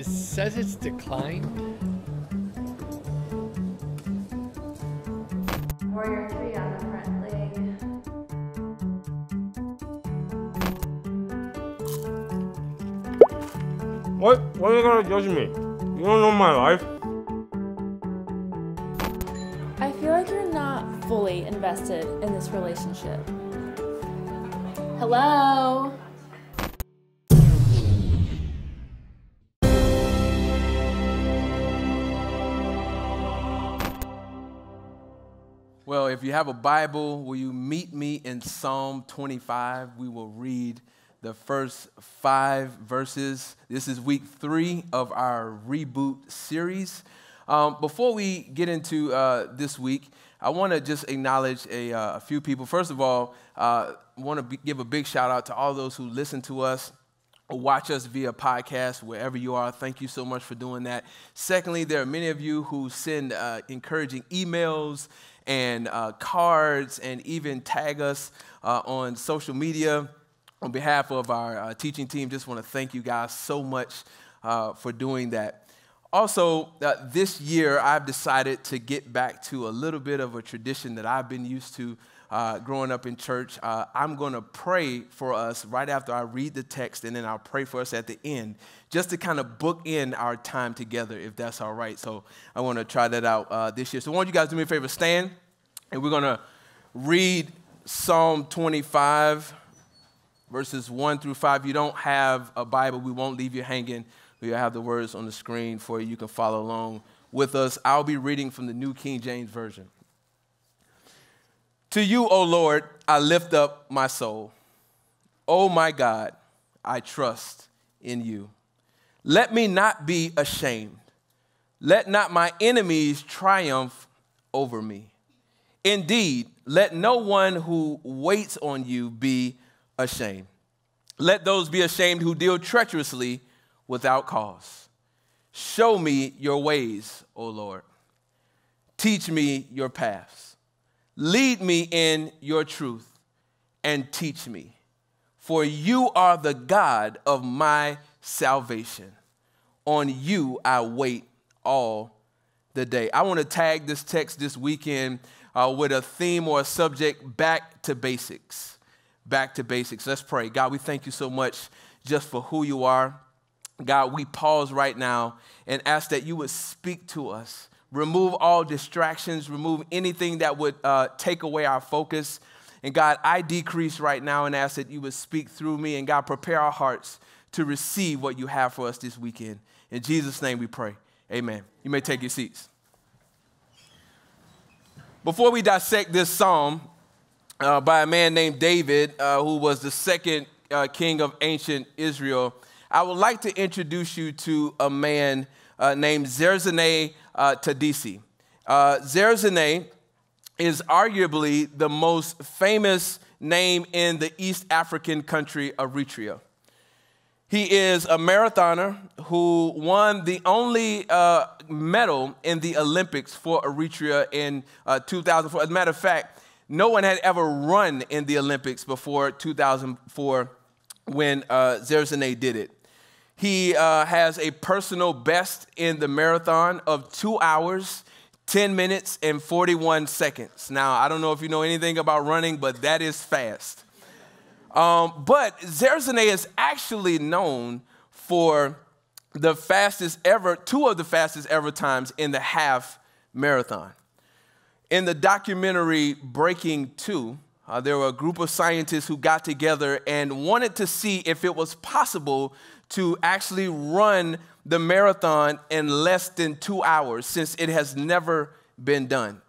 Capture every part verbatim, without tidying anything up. It says it's declined. Warrior three on the front leg. What? Why are you gonna judge me? You don't know my life. I feel like you're not fully invested in this relationship. Hello? Well, if you have a Bible, will you meet me in Psalm twenty-five? We will read the first five verses. This is week three of our reboot series. Um, before we get into uh, this week, I want to just acknowledge a, uh, a few people. First of all, I uh, want to give a big shout out to all those who listen to us, watch us via podcast, wherever you are. Thank you so much for doing that. Secondly, there are many of you who send uh, encouraging emails and uh, cards and even tag us uh, on social media. On behalf of our uh, teaching team, just want to thank you guys so much uh, for doing that. Also, uh, this year, I've decided to get back to a little bit of a tradition that I've been used to uh, growing up in church. Uh, I'm going to pray for us right after I read the text, and then I'll pray for us at the end, just to kind of bookend our time together, if that's all right. So I want to try that out uh, this year. So I want you guys to do me a favor, stand, and we're going to read Psalm twenty-five, verses one through five. If you don't have a Bible, we won't leave you hanging. We'll have the words on the screen for you. You can follow along with us. I'll be reading from the New King James Version. To you, O Lord, I lift up my soul. O my God, I trust in you. Let me not be ashamed. Let not my enemies triumph over me. Indeed, let no one who waits on you be ashamed. Let those be ashamed who deal treacherously without cause. Show me your ways, O Lord. Teach me your paths. Lead me in your truth and teach me. For you are the God of my salvation. On you I wait all the day. I want to tag this text this weekend uh, with a theme or a subject, back to basics. Back to basics. Let's pray. God, we thank you so much just for who you are. God, we pause right now and ask that you would speak to us. Remove all distractions. Remove anything that would uh, take away our focus. And God, I decrease right now and ask that you would speak through me. And God, prepare our hearts to receive what you have for us this weekend. In Jesus' name we pray. Amen. You may take your seats. Before we dissect this psalm uh, by a man named David, uh, who was the second uh, king of ancient Israel, I would like to introduce you to a man uh, named Zersenay uh, Tadesse. Uh, Zersenay is arguably the most famous name in the East African country, Eritrea. He is a marathoner who won the only uh, medal in the Olympics for Eritrea in uh, two thousand four. As a matter of fact, no one had ever run in the Olympics before two thousand four when uh, Zersenay did it. He uh, has a personal best in the marathon of two hours, ten minutes, and forty-one seconds. Now, I don't know if you know anything about running, but that is fast. Um, but Zersenay is actually known for the fastest ever, two of the fastest ever times in the half marathon. In the documentary Breaking Two, uh, there were a group of scientists who got together and wanted to see if it was possible to actually run the marathon in less than two hours, since it has never been done.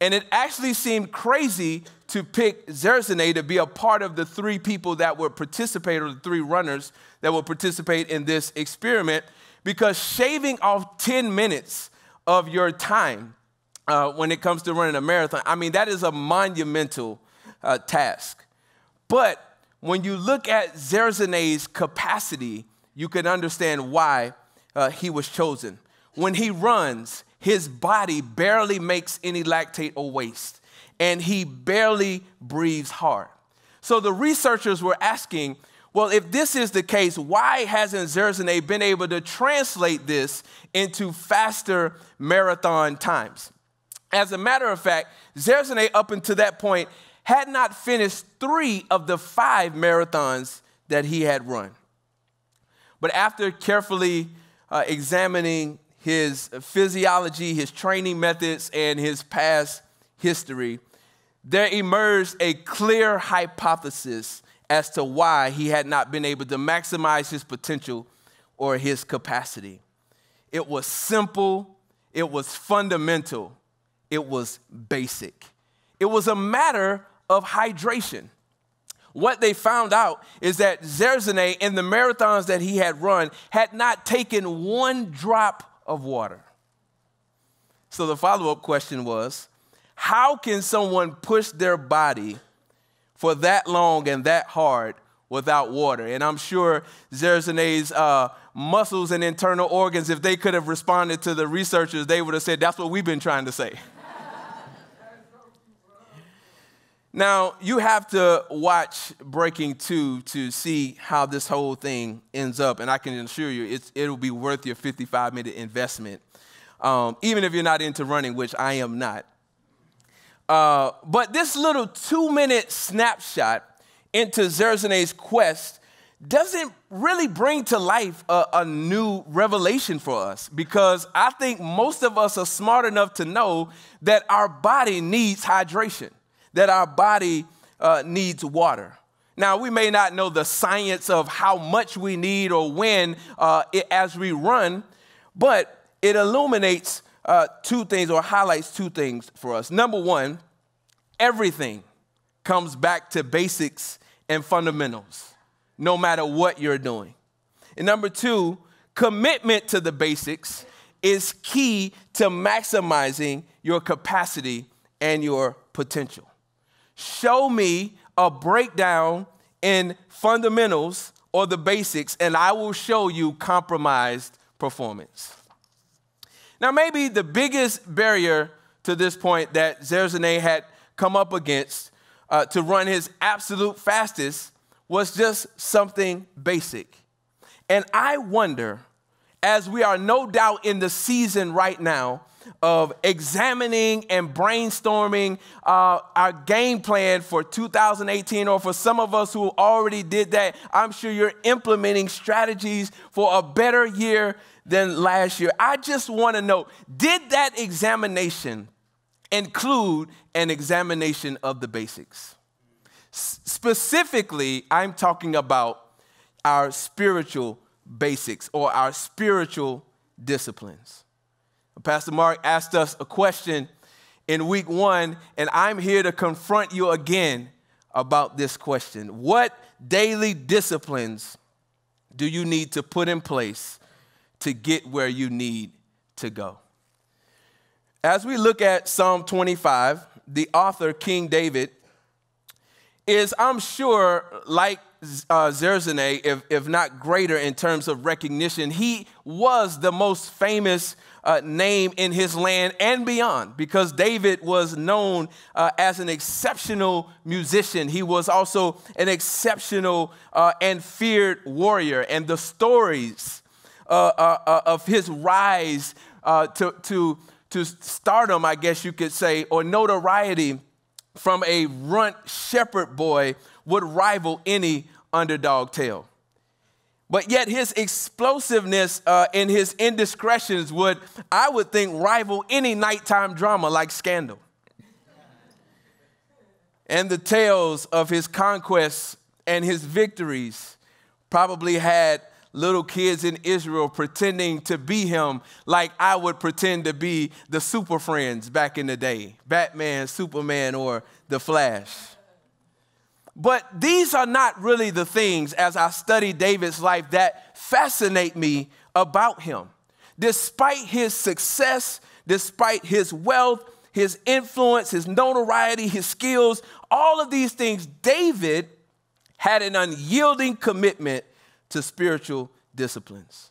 And it actually seemed crazy to pick Zersenay to be a part of the three people that would participate, or the three runners that would participate in this experiment, because shaving off ten minutes of your time uh, when it comes to running a marathon, I mean, that is a monumental uh, task. But when you look at Zersenay's capacity, you can understand why uh, he was chosen. When he runs, his body barely makes any lactate or waste, and he barely breathes hard. So the researchers were asking, Well, if this is the case, why hasn't Zersenay been able to translate this into faster marathon times? As a matter of fact, Zersenay up until that point had not finished three of the five marathons that he had run. But after carefully uh, examining his physiology, his training methods, and his past history, there emerged a clear hypothesis as to why he had not been able to maximize his potential or his capacity. It was simple, it was fundamental, it was basic. It was a matter of hydration. What they found out is that Zersenay, in the marathons that he had run, had not taken one drop of water. So the follow-up question was, how can someone push their body for that long and that hard without water? And I'm sure Zersenay's uh, muscles and internal organs, if they could have responded to the researchers, they would have said, that's what we've been trying to say. Now, you have to watch Breaking Two to see how this whole thing ends up. And I can assure you, it's, it'll be worth your fifty-five minute investment, um, even if you're not into running, which I am not. Uh, but this little two minute snapshot into Zersenay's quest doesn't really bring to life a, a new revelation for us, because I think most of us are smart enough to know that our body needs hydration, that our body uh, needs water. Now, we may not know the science of how much we need or when uh, it, as we run, but it illuminates Uh, two things, or highlights two things for us. Number one, everything comes back to basics and fundamentals, no matter what you're doing. And number two, commitment to the basics is key to maximizing your capacity and your potential. Show me a breakdown in fundamentals or the basics, and I will show you compromised performance. Now, maybe the biggest barrier to this point that Zersenay had come up against uh, to run his absolute fastest was just something basic. And I wonder, as we are no doubt in the season right now of examining and brainstorming uh, our game plan for two thousand eighteen, or for some of us who already did that, I'm sure you're implementing strategies for a better year than last year. I just want to know, did that examination include an examination of the basics? S- specifically, I'm talking about our spiritual basics, or our spiritual disciplines. Pastor Mark asked us a question in week one, and I'm here to confront you again about this question. What daily disciplines do you need to put in place to get where you need to go? As we look at Psalm twenty-five, the author, King David, is, I'm sure, like uh, Zersenay, if, if not greater in terms of recognition. He was the most famous uh, name in his land and beyond, because David was known uh, as an exceptional musician. He was also an exceptional uh, and feared warrior, and the stories Uh, uh, uh, of his rise uh, to, to, to stardom, I guess you could say, or notoriety from a runt shepherd boy would rival any underdog tale. But yet his explosiveness uh, and his indiscretions would, I would think, rival any nighttime drama like Scandal. And the tales of his conquests and his victories probably had little kids in Israel pretending to be him, like I would pretend to be the Super Friends back in the day, Batman, Superman, or The Flash. But these are not really the things, as I study David's life, that fascinate me about him. Despite his success, despite his wealth, his influence, his notoriety, his skills, all of these things, David had an unyielding commitment to spiritual disciplines.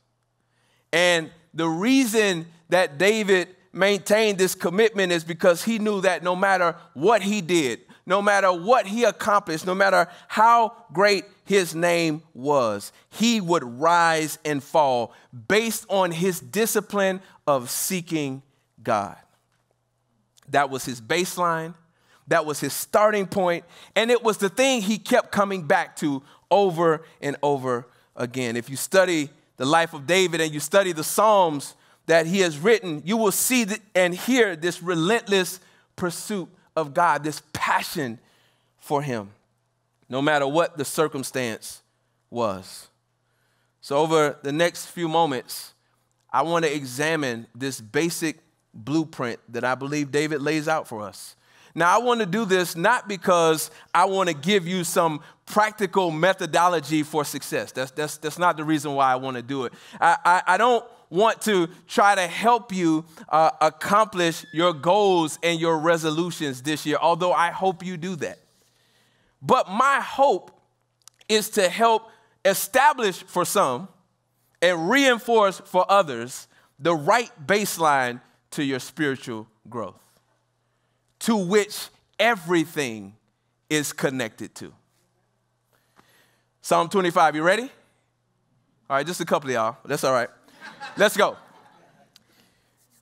And the reason that David maintained this commitment is because he knew that no matter what he did, no matter what he accomplished, no matter how great his name was, he would rise and fall based on his discipline of seeking God. That was his baseline. That was his starting point. And it was the thing he kept coming back to over and over again. If you study the life of David and you study the Psalms that he has written, you will see and hear this relentless pursuit of God, this passion for him, no matter what the circumstance was. So over the next few moments, I want to examine this basic blueprint that I believe David lays out for us. Now, I want to do this not because I want to give you some practical methodology for success. That's, that's, that's not the reason why I want to do it. I, I, I don't want to try to help you uh, accomplish your goals and your resolutions this year, although I hope you do that. But my hope is to help establish for some and reinforce for others the right baseline to your spiritual growth, to which everything is connected to. Psalm twenty-five, you ready? All right, just a couple of y'all. That's all right. Let's go.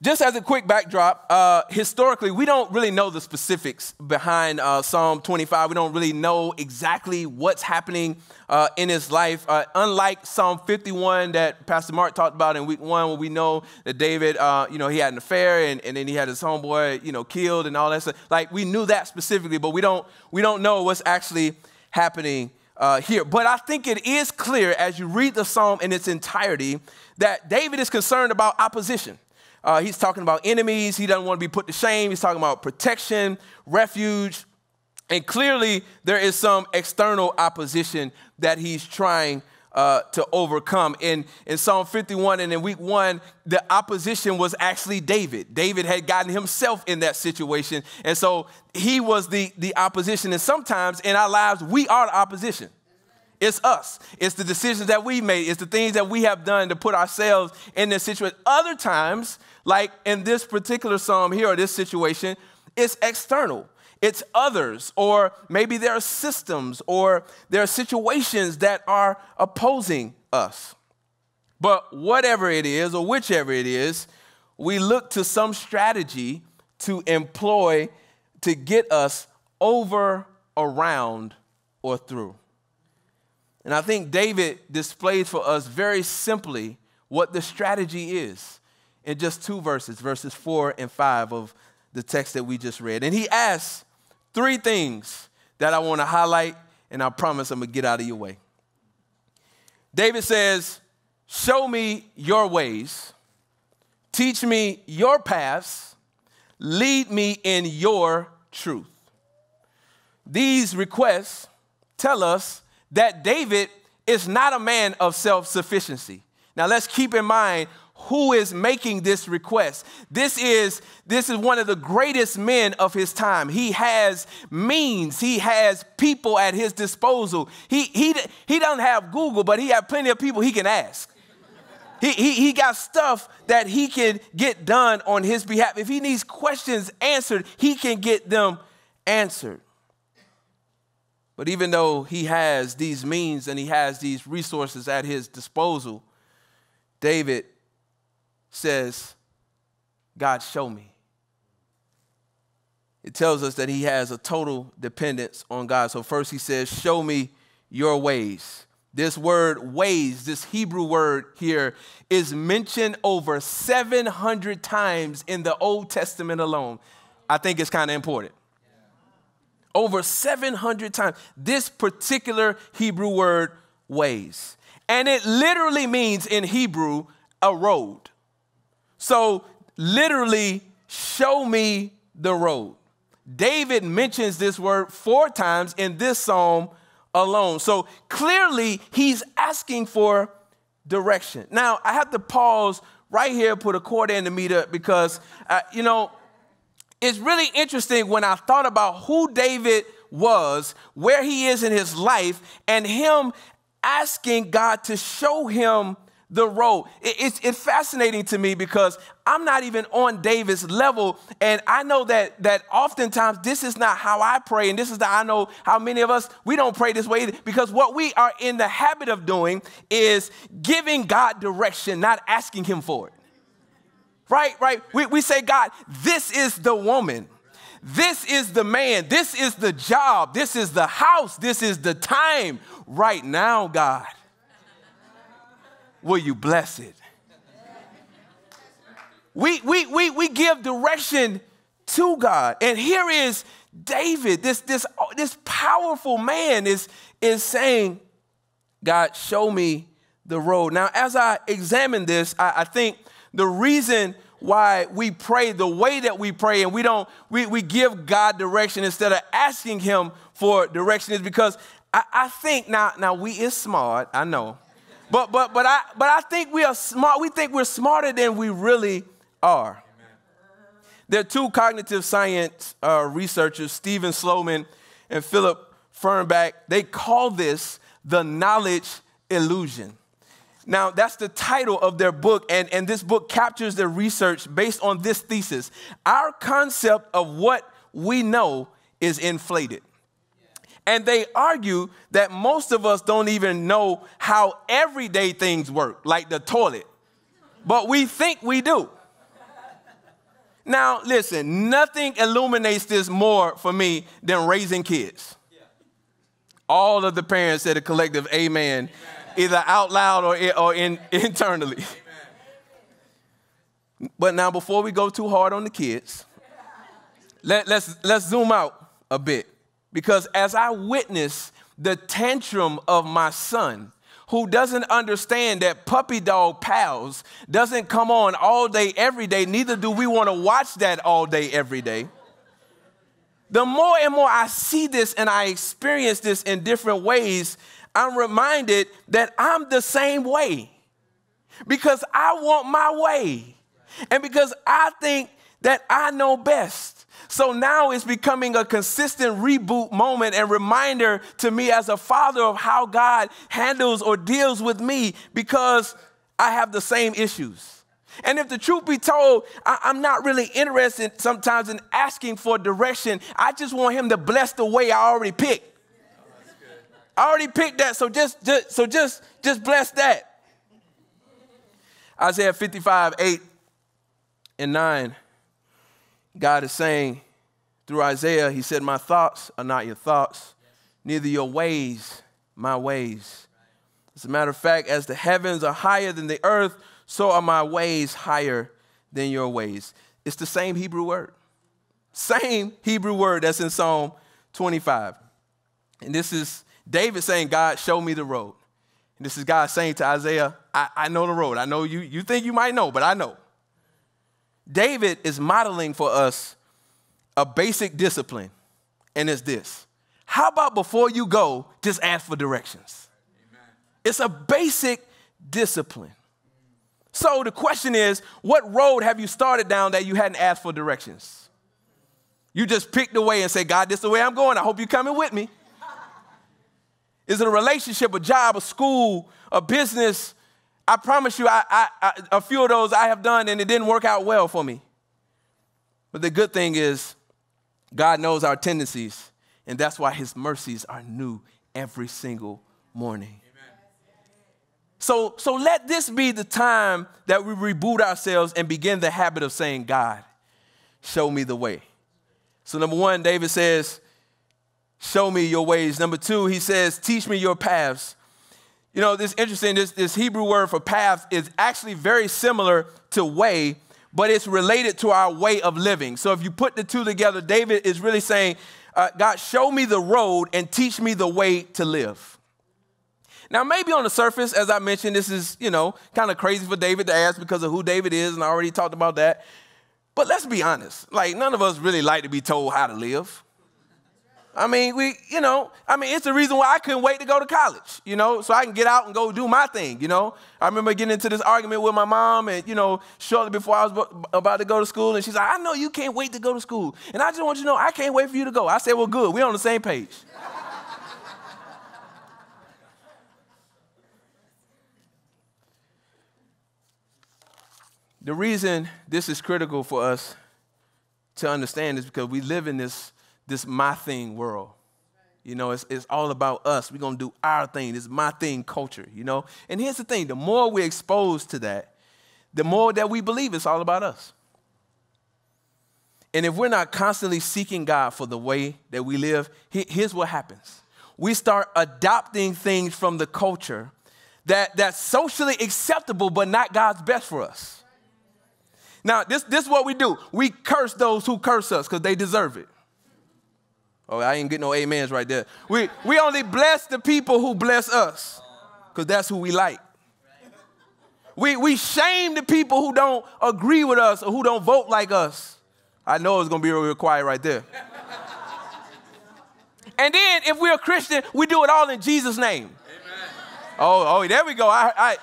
Just as a quick backdrop, uh, historically, we don't really know the specifics behind uh, Psalm twenty-five. We don't really know exactly what's happening uh, in his life. Uh, unlike Psalm fifty-one that Pastor Mark talked about in week one, where we know that David, uh, you know, he had an affair and, and then he had his homeboy, you know, killed and all that stuff. Like, we knew that specifically, but we don't, we don't know what's actually happening Uh, here. But I think it is clear as you read the psalm in its entirety that David is concerned about opposition. Uh, he's talking about enemies. He doesn't want to be put to shame. He's talking about protection, refuge. And clearly there is some external opposition that he's trying uh, to overcome. In, in Psalm fifty-one and in week one, the opposition was actually David. David had gotten himself in that situation. And so he was the, the opposition. And sometimes in our lives, we are the opposition. It's us. It's the decisions that we made. It's the things that we have done to put ourselves in this situation. Other times, like in this particular psalm here or this situation, it's external. It's others, or maybe there are systems or there are situations that are opposing us. But whatever it is or whichever it is, we look to some strategy to employ to get us over, around, or through. And I think David displayed for us very simply what the strategy is in just two verses, verses four and five of the text that we just read. And he asks three things that I want to highlight, and I promise I'm going to get out of your way. David says, show me your ways, teach me your paths, lead me in your truth. These requests tell us that David is not a man of self-sufficiency. Now, let's keep in mind who is making this request. This is, this is one of the greatest men of his time. He has means. He has people at his disposal. He, he, he doesn't have Google, but he has plenty of people he can ask. He, he, he got stuff that he can get done on his behalf. If he needs questions answered, he can get them answered. But even though he has these means and he has these resources at his disposal, David says, God, show me. It tells us that he has a total dependence on God. So first he says, show me your ways. This word ways, this Hebrew word here, is mentioned over seven hundred times in the Old Testament alone. I think it's kind of important. Over seven hundred times, this particular Hebrew word, ways. And it literally means in Hebrew, a road. So literally, show me the road. David mentions this word four times in this psalm alone. So clearly, he's asking for direction. Now, I have to pause right here, put a cord in the meter, because, uh, you know, it's really interesting when I thought about who David was, where he is in his life, and him asking God to show him the road. It, it's, it's fascinating to me because I'm not even on David's level. And I know that that oftentimes this is not how I pray. And this is the, I know how many of us, we don't pray this way either, because what we are in the habit of doing is giving God direction, not asking him for it. Right, right. We, we say, God, this is the woman. This is the man. This is the job. This is the house. This is the time. Right now, God, will you bless it? We, we, we, we give direction to God. And here is David, this, this, this powerful man is, is saying, God, show me the road. Now, as I examine this, I, I think the reason why we pray the way that we pray and we don't, we, we give God direction instead of asking him for direction is because I, I think now, now we is smart, I know, but, but, but I, but I think we are smart. We think we're smarter than we really are. Amen. There are two cognitive science uh, researchers, Stephen Sloman and Philip Fernbach. They call this the knowledge illusion. Now, that's the title of their book, and, and this book captures their research based on this thesis. Our concept of what we know is inflated. And they argue that most of us don't even know how everyday things work, like the toilet, but we think we do. Now, listen, nothing illuminates this more for me than raising kids. All of the parents said a collective amen. Amen. Either out loud or, or in, internally. Amen. But now, before we go too hard on the kids, let, let's, let's zoom out a bit. Because as I witness the tantrum of my son, who doesn't understand that puppy dog pals doesn't come on all day, every day, neither do we want to watch that all day, every day. The more and more I see this and I experience this in different ways, I'm reminded that I'm the same way because I want my way and because I think that I know best. So now it's becoming a consistent reboot moment and reminder to me as a father of how God handles or deals with me because I have the same issues. And if the truth be told, I, I'm not really interested sometimes in asking for direction. I just want him to bless the way I already picked. I already picked that, so just, just, so just, just bless that. Isaiah fifty-five, eight and nine, God is saying through Isaiah, he said, my thoughts are not your thoughts, neither your ways my ways. As a matter of fact, as the heavens are higher than the earth, so are my ways higher than your ways. It's the same Hebrew word, same Hebrew word that's in Psalm twenty-five. And this is David saying, God, show me the road. And this is God saying to Isaiah, I, I know the road. I know you, you think you might know, but I know. David is modeling for us a basic discipline, and it's this. How about before you go, just ask for directions? Amen. It's a basic discipline. So the question is, what road have you started down that you hadn't asked for directions? You just picked a way and say, God, this is the way I'm going. I hope you're coming with me. Is it a relationship, a job, a school, a business? I promise you, I, I, I, a few of those I have done, and it didn't work out well for me. But the good thing is God knows our tendencies, and that's why his mercies are new every single morning. Amen. So, so let this be the time that we reboot ourselves and begin the habit of saying, God, show me the way. So number one, David says, show me your ways. Number two, he says, teach me your paths. You know, this is interesting. This, this Hebrew word for path is actually very similar to way, but it's related to our way of living. So if you put the two together, David is really saying, uh, God, show me the road and teach me the way to live. Now, maybe on the surface, as I mentioned, this is, you know, kind of crazy for David to ask because of who David is, and I already talked about that. But let's be honest. Like, none of us really like to be told how to live. I mean, we, you know, I mean, it's the reason why I couldn't wait to go to college, you know, so I can get out and go do my thing, you know. I remember getting into this argument with my mom and, you know, shortly before I was about to go to school. And she's like, I know you can't wait to go to school. And I just want you to know, I can't wait for you to go. I said, well, good. We're on the same page. The reason this is critical for us to understand is because we live in this, this my thing world. You know, it's, it's all about us. We're going to do our thing. It's my thing culture, you know. And here's the thing. The more we're exposed to that, the more that we believe it's all about us. And if we're not constantly seeking God for the way that we live, here's what happens. We start adopting things from the culture that, that's socially acceptable but not God's best for us. Now, this, this is what we do. We curse those who curse us because they deserve it. Oh, I ain't getting no amens right there. We, we only bless the people who bless us because that's who we like. We, we shame the people who don't agree with us or who don't vote like us. I know it's going to be real quiet right there. And then if we're a Christian, we do it all in Jesus' name. Amen. Oh, oh, there we go. I, I,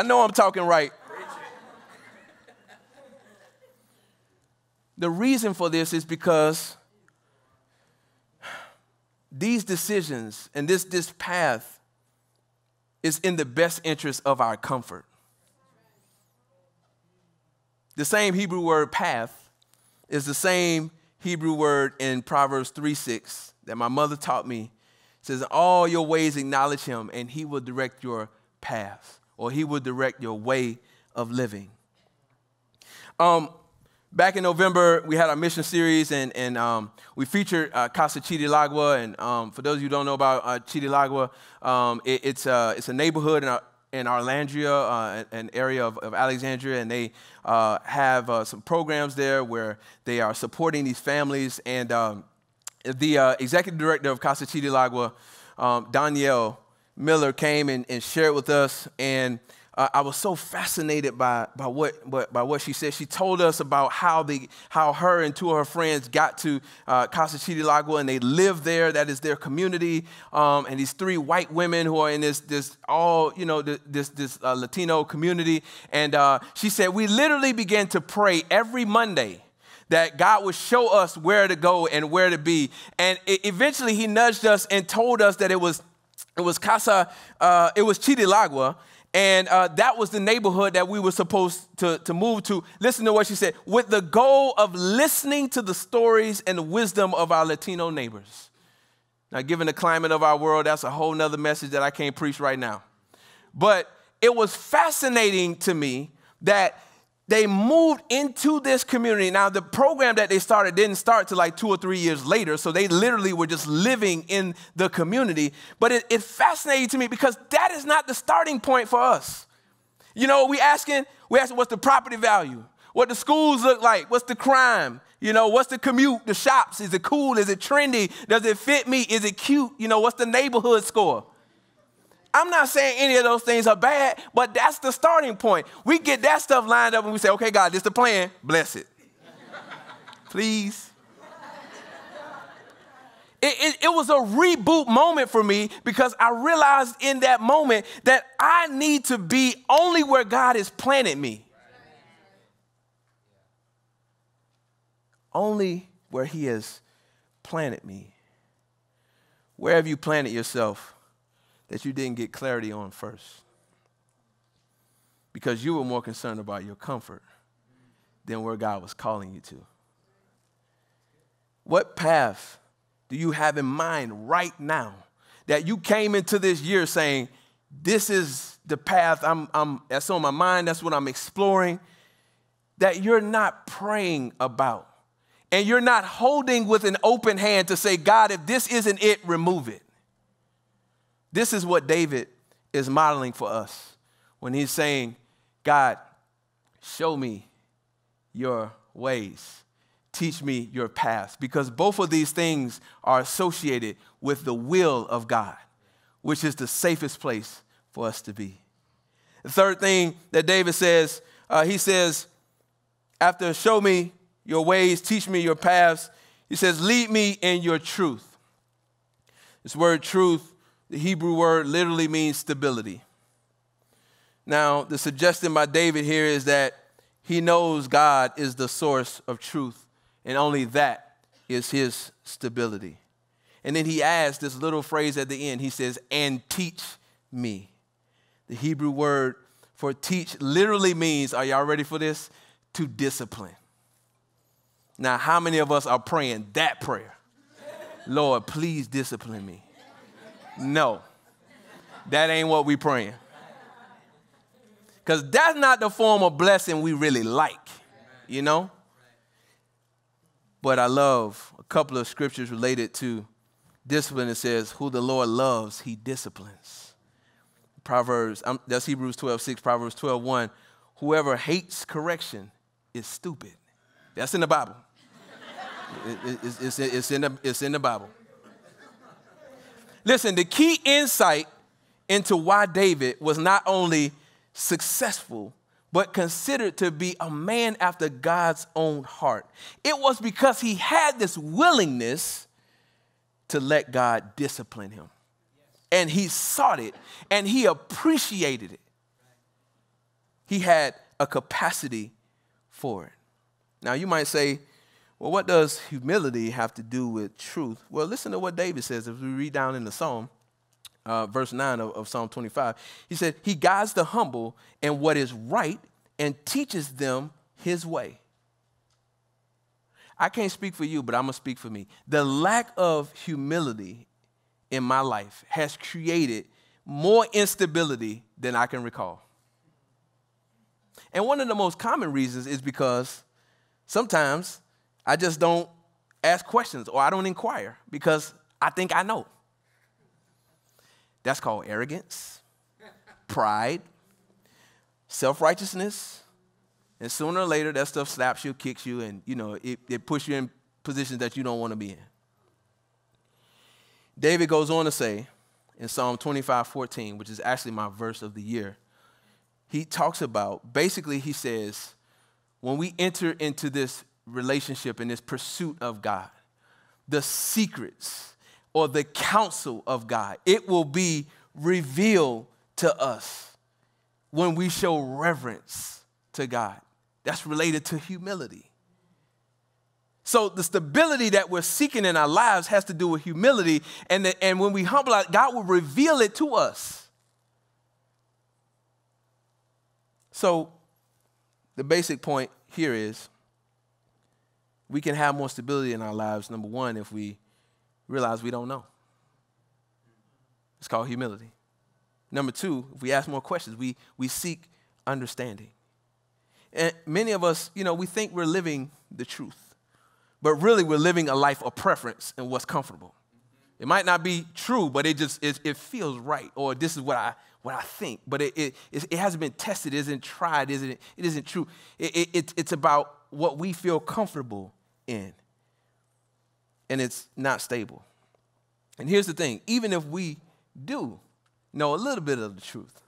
I know I'm talking right. The reason for this is because these decisions and this, this path is in the best interest of our comfort. The same Hebrew word path is the same Hebrew word in Proverbs three six that my mother taught me. It says, all your ways acknowledge him, and he will direct your path, or he will direct your way of living. Um, back in November, we had our mission series, and, and um, we featured uh, Casa Chirilagua. And um, for those of you who don't know about uh, Chirilagua, um, it, it's, uh, it's a neighborhood in our in Arlandria, uh, an area of, of Alexandria, and they uh, have uh, some programs there where they are supporting these families. And um, the uh, executive director of Casa Chirilagua, um, Danielle Miller, came and, and shared with us. And uh, I was so fascinated by, by, what, by, by what she said. She told us about how, the, how her and two of her friends got to uh, Casa Chirilagua, and they live there. That is their community. Um, and these three white women who are in this, this all, you know, this, this uh, Latino community. And uh, she said, we literally began to pray every Monday that God would show us where to go and where to be. And it, eventually he nudged us and told us that it was, it was Casa, uh, it was Chirilagua. And uh, that was the neighborhood that we were supposed to, to move to. Listen to what she said. With the goal of listening to the stories and the wisdom of our Latino neighbors. Now, given the climate of our world, that's a whole nother message that I can't preach right now. But it was fascinating to me that they moved into this community. Now, the program that they started didn't start till like two or three years later, so they literally were just living in the community. But it, it fascinated to me because that is not the starting point for us. You know, we asking, we asking what's the property value, what the schools look like, what's the crime, you know, what's the commute, the shops, is it cool, is it trendy, does it fit me, is it cute, you know, what's the neighborhood score? I'm not saying any of those things are bad, but that's the starting point. We get that stuff lined up and we say, okay, God, this is the plan. Bless it. Please. It, it, it was a reboot moment for me because I realized in that moment that I need to be only where God has planted me. Only where he has planted me. Where have you planted yourself that you didn't get clarity on first? Because you were more concerned about your comfort than where God was calling you to. What path do you have in mind right now that you came into this year saying, this is the path I'm, I'm, that's on my mind, that's what I'm exploring, that you're not praying about, and you're not holding with an open hand to say, God, if this isn't it, remove it? This is what David is modeling for us when he's saying, God, show me your ways. Teach me your paths. Because both of these things are associated with the will of God, which is the safest place for us to be. The third thing that David says, uh, he says, after show me your ways, teach me your paths, he says, lead me in your truth. This word truth, the Hebrew word, literally means stability. Now, the suggestion by David here is that he knows God is the source of truth, and only that is his stability. And then he adds this little phrase at the end. He says, and teach me. The Hebrew word For teach literally means, are y'all ready for this? To discipline. Now, how many of us are praying that prayer? Lord, please discipline me. No, that ain't what we praying. Because that's not the form of blessing we really like, you know? But I love a couple of scriptures related to discipline. It says, who the Lord loves, he disciplines. Proverbs, um, that's Hebrews twelve six, Proverbs twelve one. Whoever hates correction is stupid. That's in the Bible. it, it, it's, it's, it's, in the, it's in the Bible. Listen, the key insight into why David was not only successful, but considered to be a man after God's own heart. It was because he had this willingness to let God discipline him. And he sought it, and he appreciated it. He had a capacity for it. Now, you might say, well, what does humility have to do with truth? Well, listen to what David says. If we read down in the Psalm, Uh, verse nine of, of Psalm twenty-five, he said, he guides the humble in what is right and teaches them his way. I can't speak for you, but I'm going to speak for me. The lack of humility in my life has created more instability than I can recall. And one of the most common reasons is because sometimes I just don't ask questions or I don't inquire because I think I know. That's called arrogance, pride, self-righteousness. And sooner or later, that stuff slaps you, kicks you, and, you know, it, it puts you in positions that you don't want to be in. David goes on to say in Psalm twenty-five fourteen, which is actually my verse of the year, he talks about, basically he says, when we enter into this relationship and this pursuit of God, the secrets or the counsel of God, it will be revealed to us when we show reverence to God. That's related to humility. So the stability that we're seeking in our lives has to do with humility, and, the, and when we humble ourselves, God will reveal it to us. So the basic point here is we can have more stability in our lives, number one, if we realize we don't know. It's called humility. Number two, if we ask more questions, we, we seek understanding. And many of us, you know, we think we're living the truth, but really we're living a life of preference and what's comfortable. It might not be true, but it just, it, it feels right, or this is what I, what I think, but it, it, it, it hasn't been tested, it isn't tried, isn't it, it isn't true. It, it, it, it's about what we feel comfortable in. And it's not stable. And here's the thing, even if we do know a little bit of the truth,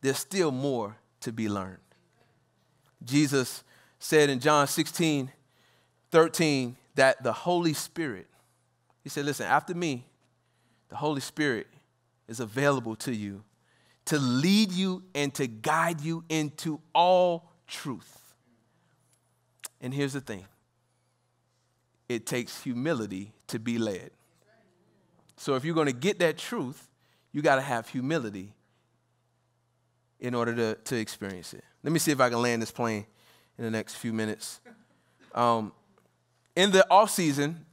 there's still more to be learned. Jesus said in John sixteen thirteen that the Holy Spirit, he said, listen, after me, the Holy Spirit is available to you to lead you and to guide you into all truth. And here's the thing. It takes humility to be led. So if you're going to get that truth, you got to have humility in order to, to experience it. Let me see if I can land this plane in the next few minutes. Um, in the off season,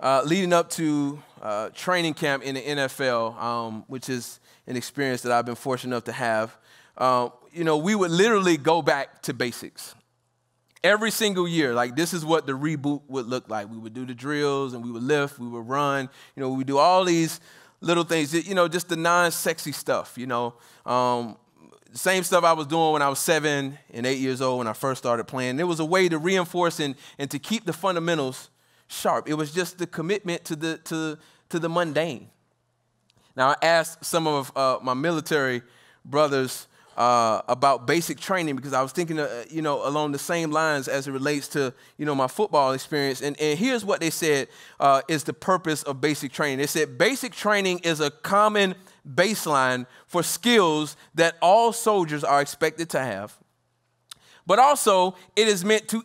uh, leading up to uh, training camp in the N F L, um, which is an experience that I've been fortunate enough to have, uh, you know, we would literally go back to basics. Every single year, like this is what the reboot would look like. We would do the drills and we would lift, we would run, you know, we would do all these little things, you know, just the non-sexy stuff, you know. Um, same stuff I was doing when I was seven and eight years old when I first started playing. It was a way to reinforce and, and to keep the fundamentals sharp. It was just the commitment to the, to, to the mundane. Now, I asked some of uh, my military brothers Uh, about basic training because I was thinking, uh, you know, along the same lines as it relates to, you know, my football experience. And, and here's what they said uh, is the purpose of basic training. They said basic training is a common baseline for skills that all soldiers are expected to have. But also it is meant to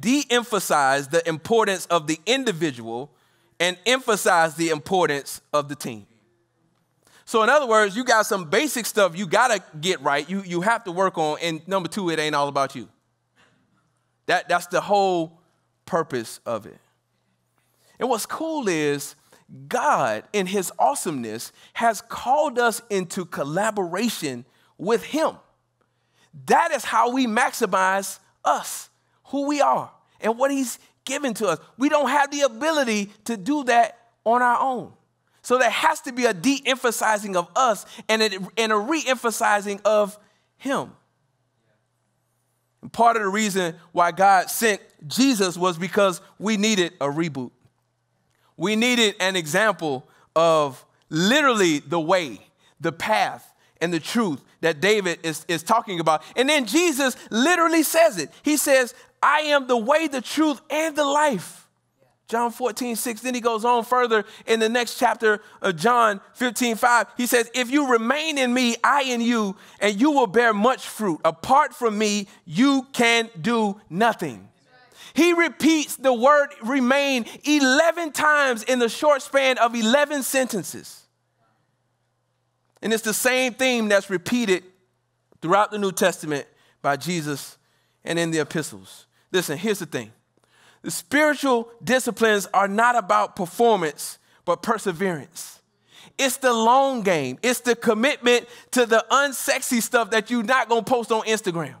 de-emphasize the importance of the individual and emphasize the importance of the team. So in other words, you got some basic stuff you got to get right. You, you have to work on. And number two, it ain't all about you. That, that's the whole purpose of it. And what's cool is God, in his awesomeness, has called us into collaboration with him. That is how we maximize us, who we are, and what he's given to us. We don't have the ability to do that on our own. So there has to be a de-emphasizing of us and a re-emphasizing of him. And part of the reason why God sent Jesus was because we needed a reboot. We needed an example of literally the way, the path, and the truth that David is, is talking about. And then Jesus literally says it. He says, I am the way, the truth, and the life. John fourteen, six. Then he goes on further in the next chapter of John fifteen, five. He says, if you remain in me, I in you, and you will bear much fruit. Apart from me, you can do nothing. He repeats the word remain eleven times in the short span of eleven sentences. And it's the same theme that's repeated throughout the New Testament by Jesus and in the epistles. Listen, here's the thing. The spiritual disciplines are not about performance, but perseverance. It's the long game. It's the commitment to the unsexy stuff that you're not going to post on Instagram.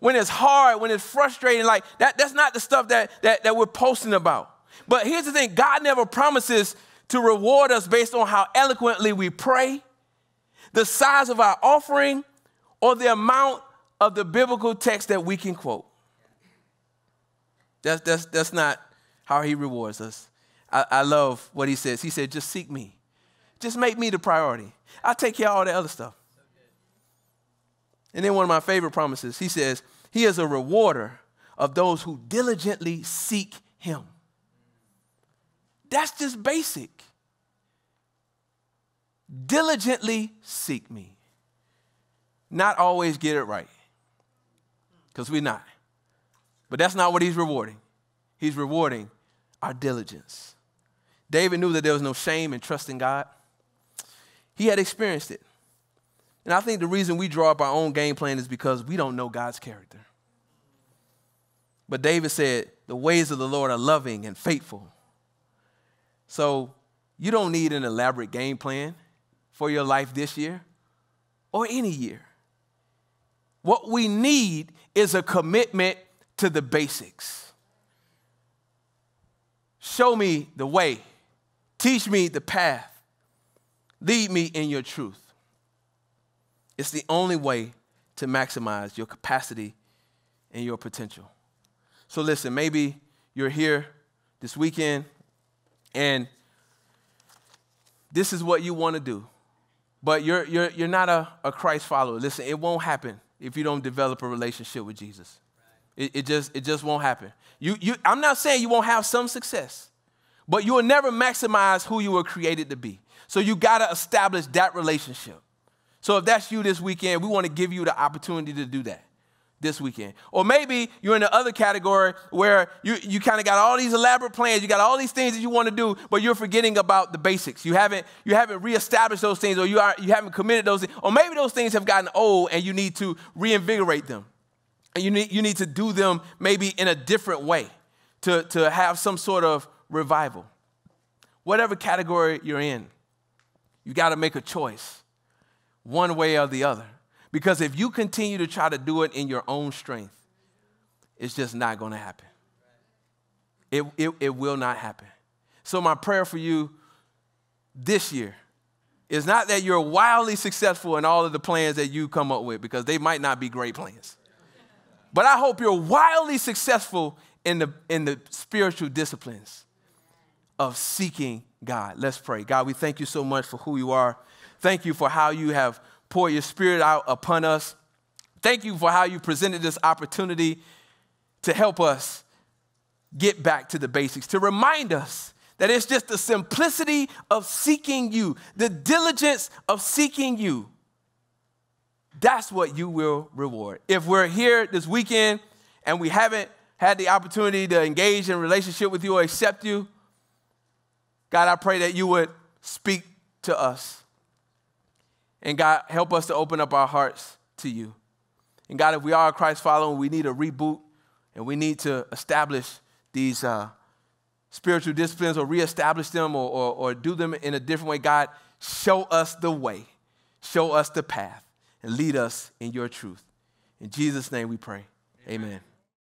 When it's hard, when it's frustrating, like that, that's not the stuff that, that, that we're posting about. But here's the thing. God never promises to reward us based on how eloquently we pray, the size of our offering, or the amount of the biblical text that we can quote. That's, that's, that's not how he rewards us. I, I love what he says. He said, just seek me. Just make me the priority. I'll take care of all the other stuff. And then one of my favorite promises, he says, he is a rewarder of those who diligently seek him. That's just basic. Diligently seek me. Not always get it right, because we're not. But that's not what he's rewarding. He's rewarding our diligence. David knew that there was no shame in trusting God. He had experienced it. And I think the reason we draw up our own game plan is because we don't know God's character. But David said, the ways of the Lord are loving and faithful. So you don't need an elaborate game plan for your life this year or any year. What we need is a commitment to the basics. Show me the way. Teach me the path. Lead me in your truth. It's the only way to maximize your capacity and your potential. So listen, maybe you're here this weekend and this is what you want to do, but you're, you're, you're not a, a Christ follower. Listen, it won't happen if you don't develop a relationship with Jesus. It, it, just, it just won't happen. You, you, I'm not saying you won't have some success, but you will never maximize who you were created to be. So you got to establish that relationship. So if that's you this weekend, we want to give you the opportunity to do that this weekend. Or maybe you're in the other category where you, you kind of got all these elaborate plans. You got all these things that you want to do, but you're forgetting about the basics. You haven't, you haven't reestablished those things, or you, are, you haven't committed those things. Or maybe those things have gotten old and you need to reinvigorate them. And you need, you need to do them maybe in a different way to, to have some sort of revival. Whatever category you're in, you got to make a choice. One way or the other. Because if you continue to try to do it in your own strength, it's just not going to happen. It, it, it will not happen. So my prayer for you this year is not that you're wildly successful in all of the plans that you come up with, because they might not be great plans. But I hope you're wildly successful in the, in the spiritual disciplines of seeking God. Let's pray. God, we thank you so much for who you are. Thank you for how you have poured your spirit out upon us. Thank you for how you presented this opportunity to help us get back to the basics, to remind us that it's just the simplicity of seeking you, the diligence of seeking you. That's what you will reward. If we're here this weekend and we haven't had the opportunity to engage in a relationship with you or accept you, God, I pray that you would speak to us. And God, help us to open up our hearts to you. And God, if we are a Christ follower, we need a reboot and we need to establish these uh, spiritual disciplines or reestablish them or, or, or do them in a different way. God, show us the way. Show us the path and lead us in your truth. In Jesus' name we pray. Amen. Amen.